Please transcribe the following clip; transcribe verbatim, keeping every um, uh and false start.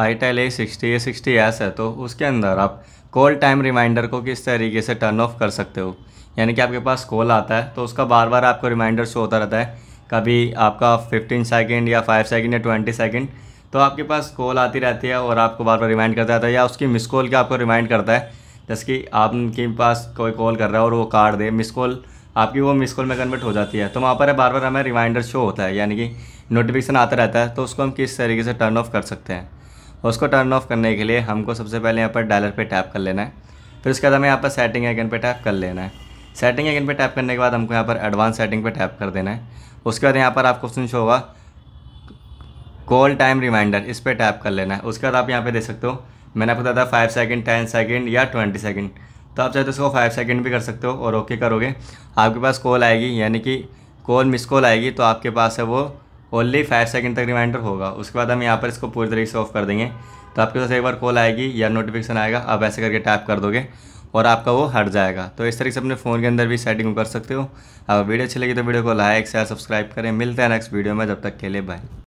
Itel A sixty A sixty S है तो उसके अंदर आप कॉल टाइम रिमाइंडर को किस तरीके से टर्न ऑफ कर सकते हो, यानी कि आपके पास कॉल आता है तो उसका बार बार आपको रिमाइंडर शो होता रहता है, कभी आपका फिफ्टीन सेकेंड या फाइव सेकेंड या ट्वेंटी सेकेंड, तो आपके पास कॉल आती रहती है और आपको बार बार रिमाइंड करता रहता है या उसकी मिस कॉल का आपको रिमाइंड करता है, जैसे कि आपके पास कोई कॉल कर रहा है और वो काट दे, मिस कॉल आपकी वो मिस कॉल में कन्वर्ट हो जाती है, तो वहाँ पर बार बार हमें रिमाइंडर शो होता है यानी कि नोटिफिकेशन आता रहता है। तो उसको हम किस तरीके से टर्न ऑफ़ कर सकते हैं, उसको टर्न ऑफ करने के लिए हमको सबसे पहले यहाँ पर डायलर पे टैप कर लेना है, फिर उसके बाद हमें यहाँ पर सेटिंग आइकन पे टैप कर लेना है। सेटिंग आइकन पे टैप करने के बाद हमको यहाँ पर एडवांस सेटिंग पे टैप कर देना है। उसके बाद यहाँ पर आपको ऑप्शन शो होगा कॉल टाइम रिमाइंडर, इस पर टैप कर लेना है। उसके बाद आप यहाँ पर देख सकते हो, मैंने आपको बताया फाइव सेकेंड, टेन सेकेंड या ट्वेंटी सेकेंड, तो आप चाहे तो इसको फाइव सेकेंड भी कर सकते हो और ओके करोगे आपके पास कॉल आएगी, यानी कि कॉल मिस कॉल आएगी तो आपके पास है वो ओनली फाइव सेकंड तक रिमाइंडर होगा। उसके बाद हम यहाँ पर इसको पूरी तरीके से ऑफ कर देंगे तो आपके पास एक बार कॉल आएगी या नोटिफिकेशन आएगा, आप ऐसे करके टैप कर दोगे और आपका वो हट जाएगा। तो इस तरीके से अपने फ़ोन के अंदर भी सेटिंग कर सकते हो। अगर वीडियो अच्छी लगी तो वीडियो को लाइक शेयर सब्सक्राइब करें। मिलते हैं नेक्स्ट वीडियो में, जब तक के लिए बाय।